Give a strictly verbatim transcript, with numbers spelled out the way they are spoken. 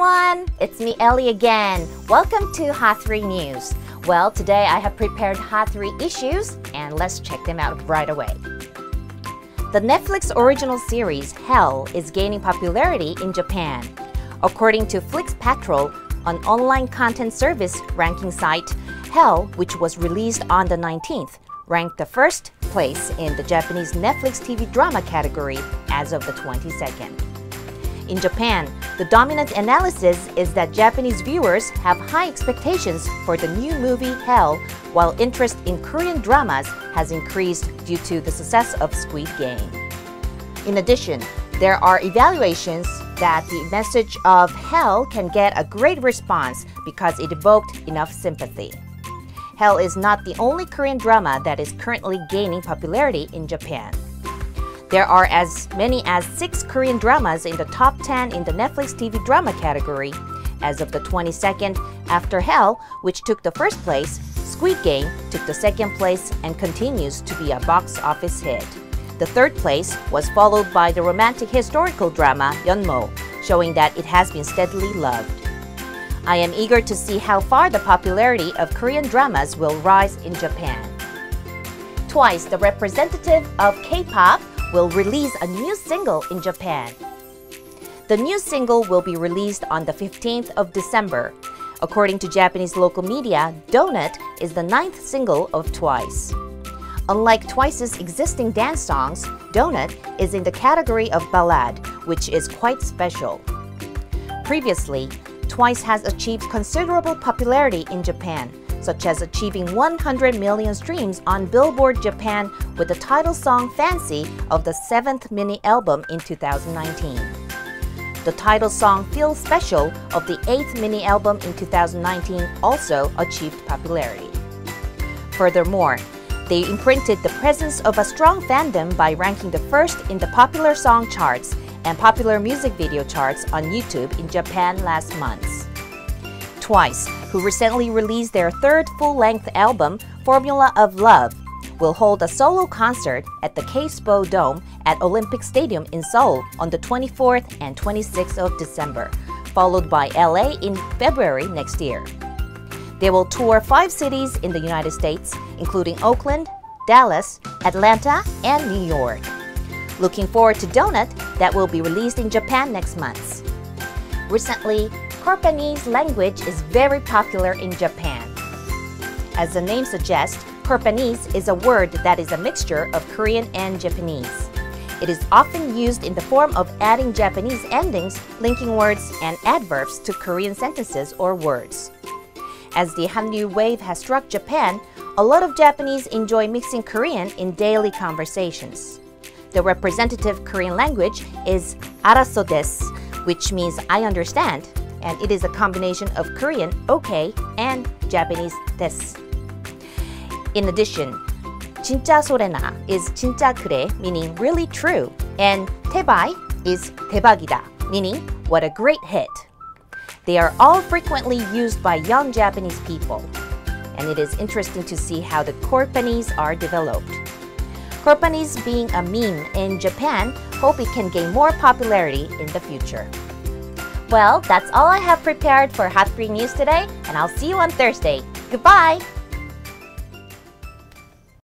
everyone! It's me, Ellie, again. Welcome to Hot three News. Well, today I have prepared Hot three issues, and let's check them out right away. The Netflix original series, Hell, is gaining popularity in Japan. According to Flix Patrol, an online content service ranking site, Hell, which was released on the nineteenth, ranked the first place in the Japanese Netflix T V drama category as of the twenty-second. In Japan, the dominant analysis is that Japanese viewers have high expectations for the new movie Hell, while interest in Korean dramas has increased due to the success of Squid Game. In addition, there are evaluations that the message of Hell can get a great response because it evoked enough sympathy. Hell is not the only Korean drama that is currently gaining popularity in Japan. There are as many as six Korean dramas in the top ten in the Netflix T V drama category. As of the twenty-second, after Hell, which took the first place, Squid Game took the second place and continues to be a box office hit. The third place was followed by the romantic historical drama Yeonmo, showing that it has been steadily loved. I am eager to see how far the popularity of Korean dramas will rise in Japan. Twice, the representative of K-pop, will release a new single in Japan. The new single will be released on the fifteenth of December. According to Japanese local media, Donut is the ninth single of Twice. Unlike Twice's existing dance songs, Donut is in the category of ballad, which is quite special. Previously, Twice has achieved considerable popularity in Japan, such as achieving one hundred million streams on Billboard Japan with the title song Fancy of the seventh mini-album in two thousand nineteen. The title song Feel Special of the eighth mini-album in two thousand nineteen also achieved popularity. Furthermore, they imprinted the presence of a strong fandom by ranking the first in the popular song charts and popular music video charts on YouTube in Japan last month. Twice, who recently released their third full-length album, Formula of Love, will hold a solo concert at the K S P O Dome at Olympic Stadium in Seoul on the twenty-fourth and twenty-sixth of December, followed by L A in February next year. They will tour five cities in the United States, including Oakland, Dallas, Atlanta, and New York. Looking forward to Donut, that will be released in Japan next month. Recently, Korpanese language is very popular in Japan. As the name suggests, Korpanese is a word that is a mixture of Korean and Japanese. It is often used in the form of adding Japanese endings, linking words and adverbs to Korean sentences or words. As the Hallyu wave has struck Japan, a lot of Japanese enjoy mixing Korean in daily conversations. The representative Korean language is araso desu, which means I understand, and it is a combination of Korean okay and Japanese desu. In addition, 진짜 소래나 is 진짜 그래, meaning really true, and 대박 is 대박이다, meaning what a great hit. They are all frequently used by young Japanese people, and it is interesting to see how the Korpanese are developed. Korpanese being a meme in Japan, hope it can gain more popularity in the future. Well, that's all I have prepared for Hot three News today, and I'll see you on Thursday. Goodbye!